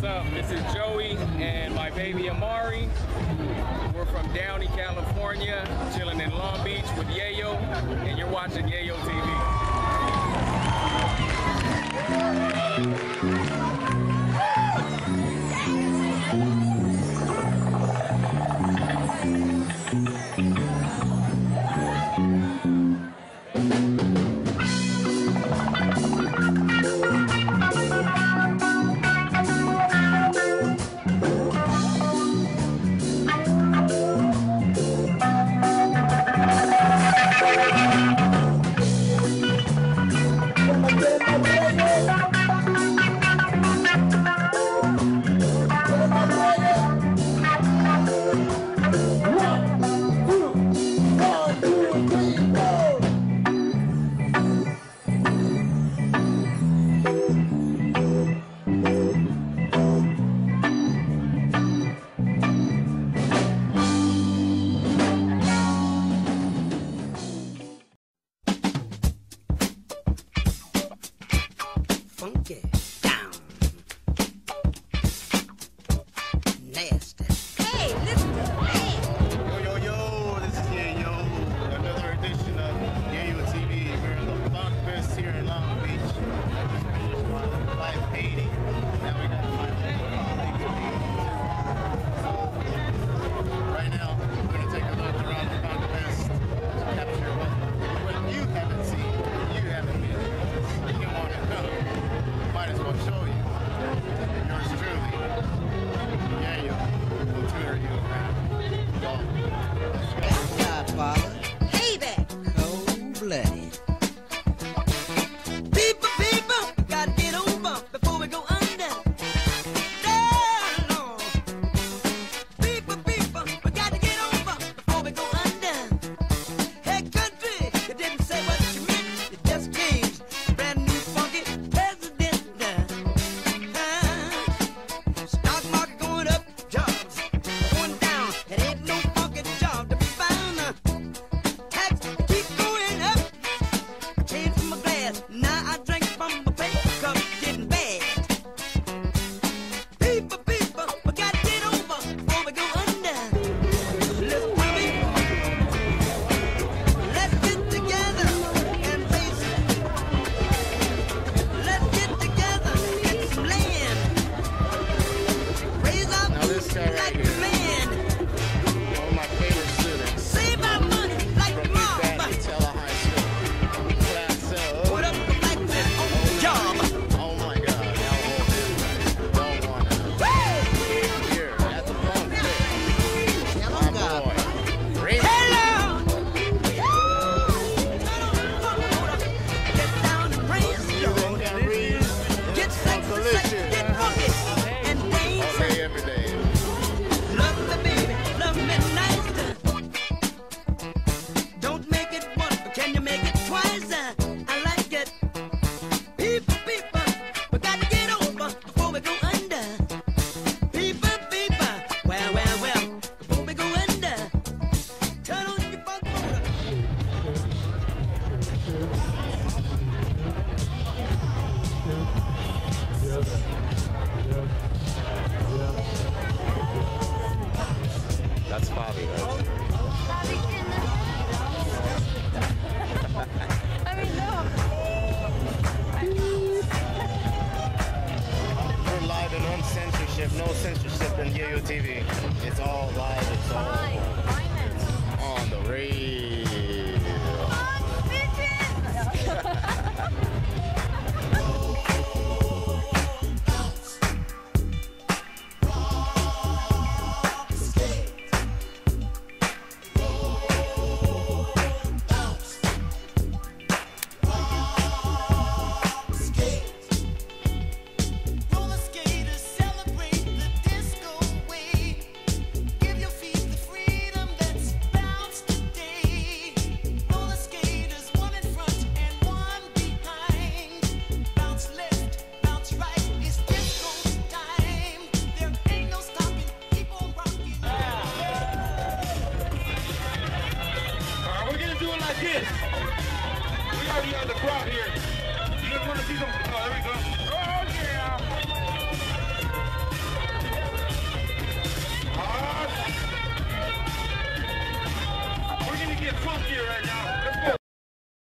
What's up? This is Joey and my baby Amari. We're from Downey, California, chilling in Long Beach with Yeyo, and you're watching Yeyo TV. Funky down. Nasty. Hey, listen to me. Yo, yo, yo, this is Yeyo. Another edition of Yeyo TV. We're in the Funk Fest here in Long Beach. I just finished my life 80. Now we got my life. Right now, we're going to take a look around the Funk Fest to capture what you haven't seen, what you haven't been. You don't want to know. Might as well show you. Yours truly. Yeah, you. We'll tutor you around. Godfather. Hey there. Cold-blooded. People, people, we gotta get over before we go under. Down. People, people, we gotta get over before we go under. Hey, country, you didn't say what you meant. You just came. That's Bobby, right? Bobby can... I mean, no. We're live and uncensorship, no censorship in Yeyo TV. It's all live, it's all on the radio.